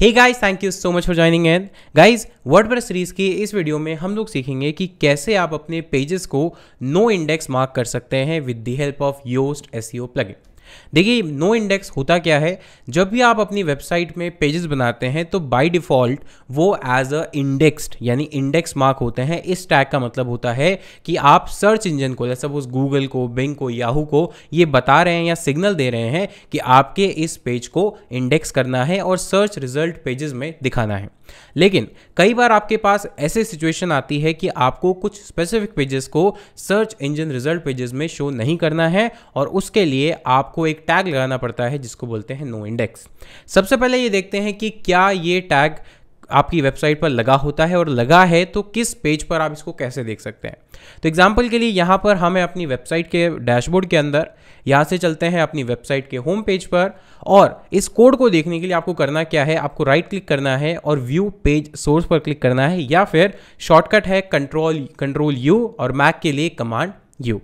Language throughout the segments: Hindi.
Hey guys, thank you so much for joining and guys, WordPress series की इस वीडियो में हम लोग सीखेंगे कि कैसे आप अपने पेजेस को नो इंडेक्स मार्क कर सकते हैं with the help of Yoast SEO plugin. देखिए, नो इंडेक्स होता क्या है, जब भी आप अपनी वेबसाइट में पेजेस बनाते हैं तो बाय डिफ़ॉल्ट वो एज अ इंडेक्स्ड यानी इंडेक्स मार्क होते हैं। इस टैग का मतलब होता है कि आप सर्च इंजन को, जैसे उस गूगल को, बिंग को, याहू को ये बता रहे हैं या सिग्नल दे रहे हैं कि आपके इस पेज को इंडेक्स करना है और सर्च रिजल्ट पेजेस में दिखाना है। लेकिन कई बार आपके पास ऐसे सिचुएशन आती है कि आपको कुछ स्पेसिफिक पेजेस को सर्च इंजन रिजल्ट पेजेस में शो नहीं करना है और उसके लिए आप को एक टैग लगाना पड़ता है जिसको बोलते हैं नो इंडेक्स। सबसे पहले ये देखते हैं कि क्या ये टैग आपकी वेबसाइट पर लगा होता है और लगा है तो किस पेज पर आप इसको कैसे देख सकते हैं। तो एग्जांपल के लिए यहाँ पर हमें अपनी वेबसाइट के डैशबोर्ड के अंदर यहाँ से चलते हैं अपनी वेबसाइट के होम पेज पर, और इस कोड को देखने के लिए आपको करना क्या है, आपको राइट क्लिक करना है और व्यू पेज सोर्स पर क्लिक करना है, या फिर शॉर्टकट है कंट्रोल यू और मैक के लिए कमांड यू।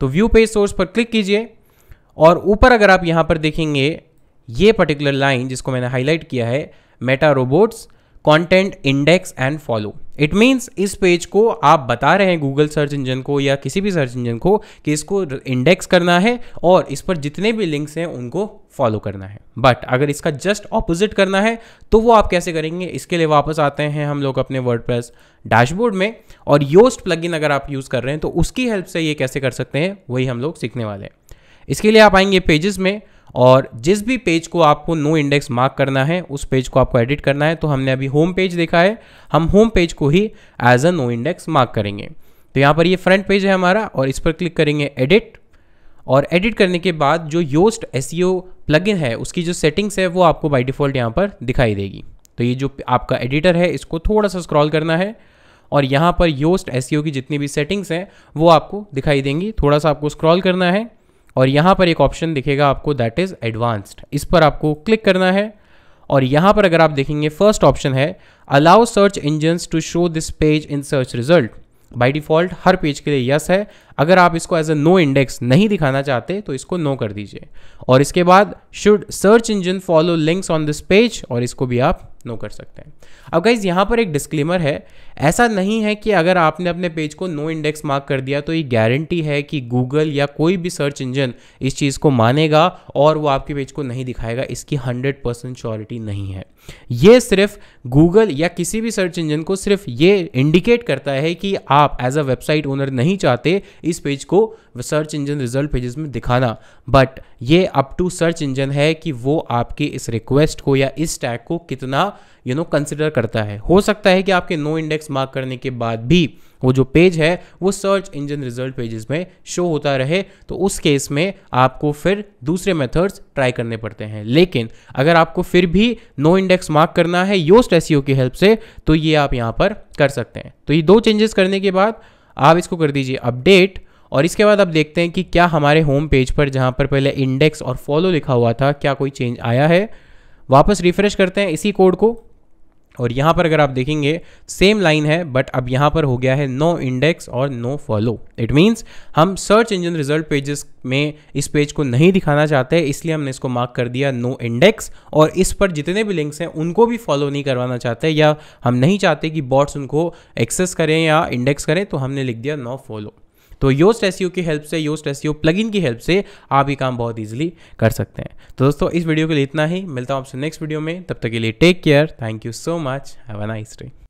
तो व्यू पेज सोर्स पर क्लिक कीजिए और ऊपर अगर आप यहाँ पर देखेंगे ये पर्टिकुलर लाइन जिसको मैंने हाईलाइट किया है, meta robots content index and follow. It means इस पेज को आप बता रहे हैं गूगल सर्च इंजन को या किसी भी सर्च इंजन को कि इसको इंडेक्स करना है और इस पर जितने भी लिंक्स हैं उनको फॉलो करना है। बट अगर इसका जस्ट ऑपोजिट करना है तो वो आप कैसे करेंगे, इसके लिए वापस आते हैं हम लोग अपने वर्डप्रेस डैशबोर्ड में, और योस्ट प्लगइन अगर आप यूज़ कर रहे हैं तो उसकी हेल्प से ये कैसे कर सकते हैं वही हम लोग सीखने वाले हैं। इसके लिए आप आएंगे पेजेस में और जिस भी पेज को आपको नो इंडेक्स मार्क करना है उस पेज को आपको एडिट करना है। तो हमने अभी होम पेज देखा है, हम होम पेज को ही as a no index mark करेंगे। तो यहाँ पर ये फ्रंट पेज है हमारा और इस पर क्लिक करेंगे एडिट, और एडिट करने के बाद जो योस्ट एसईओ प्लगइन है उसकी जो सेटिंग्स है वो आपको बाय डिफ़ॉल्ट यहाँ पर दिखाई देगी। तो ये जो आपका एडिटर है इसको थोड़ा सा स्क्रॉल करना है और यहाँ पर योस्ट एसईओ की जितनी भी सेटिंग्स हैं वो आपको दिखाई देंगी। थोड़ा सा आपको स्क्रॉल करना है और यहाँ पर एक ऑप्शन दिखेगा आपको, दैट इज़ एडवांस्ड, इस पर आपको क्लिक करना है। और यहाँ पर अगर आप देखेंगे फर्स्ट ऑप्शन है allow search engines to show this page in search result. By default हर पेज के लिए यस है। अगर आप इसको एज अ नो इंडेक्स नहीं दिखाना चाहते तो इसको नो कर दीजिए। और इसके बाद should search engine follow links on this page, और इसको भी आप नो कर सकते हैं। अब गाइज यहाँ पर एक डिस्क्लेमर है, ऐसा नहीं है कि अगर आपने अपने पेज को नो इंडेक्स मार्क कर दिया तो ये गारंटी है कि गूगल या कोई भी सर्च इंजन इस चीज़ को मानेगा और वो आपके पेज को नहीं दिखाएगा, इसकी 100% श्योरिटी नहीं है। ये सिर्फ गूगल या किसी भी सर्च इंजन को सिर्फ ये इंडिकेट करता है कि आप एज अ वेबसाइट ओनर नहीं चाहते इस पेज को सर्च इंजन रिजल्ट पेजेस में दिखाना, बट ये अप टू सर्च इंजन है कि वो आपके इस रिक्वेस्ट को या इस टैग को कितना कंसिडर करता है। हो सकता है कि आपके नो इंडेक्स मार्क करने के बाद भी वो जो पेज है वो सर्च इंजन रिजल्ट पेजेस में शो होता रहे, तो उस केस में आपको फिर दूसरे मेथड्स ट्राई करने पड़ते हैं। लेकिन अगर आपको फिर भी नो इंडेक्स मार्क करना है योस्ट एसईओ की हेल्प से तो ये आप यहाँ पर कर सकते हैं। तो ये दो चेंजेस करने के बाद आप इसको कर दीजिए अपडेट, और इसके बाद आप देखते हैं कि क्या हमारे होम पेज पर जहाँ पर पहले इंडेक्स और फॉलो लिखा हुआ था क्या कोई चेंज आया है। वापस रिफ्रेश करते हैं इसी कोड को और यहाँ पर अगर आप देखेंगे सेम लाइन है, बट अब यहाँ पर हो गया है नो इंडेक्स और नो फॉलो। इट मीन्स हम सर्च इंजन रिजल्ट पेजेस में इस पेज को नहीं दिखाना चाहते हैं, इसलिए हमने इसको मार्क कर दिया नो इंडेक्स, और इस पर जितने भी लिंक्स हैं उनको भी फॉलो नहीं करवाना चाहते या हम नहीं चाहते कि बॉट्स उनको एक्सेस करें या इंडेक्स करें, तो हमने लिख दिया नो फॉलो। तो योस्ट एसईओ की हेल्प से, योस्ट एसईओ प्लगइन की हेल्प से आप ये काम बहुत इजीली कर सकते हैं। तो दोस्तों, इस वीडियो के लिए इतना ही, मिलता हूँ आपसे नेक्स्ट वीडियो में। तब तक के लिए take care, thank you so much, have a nice day.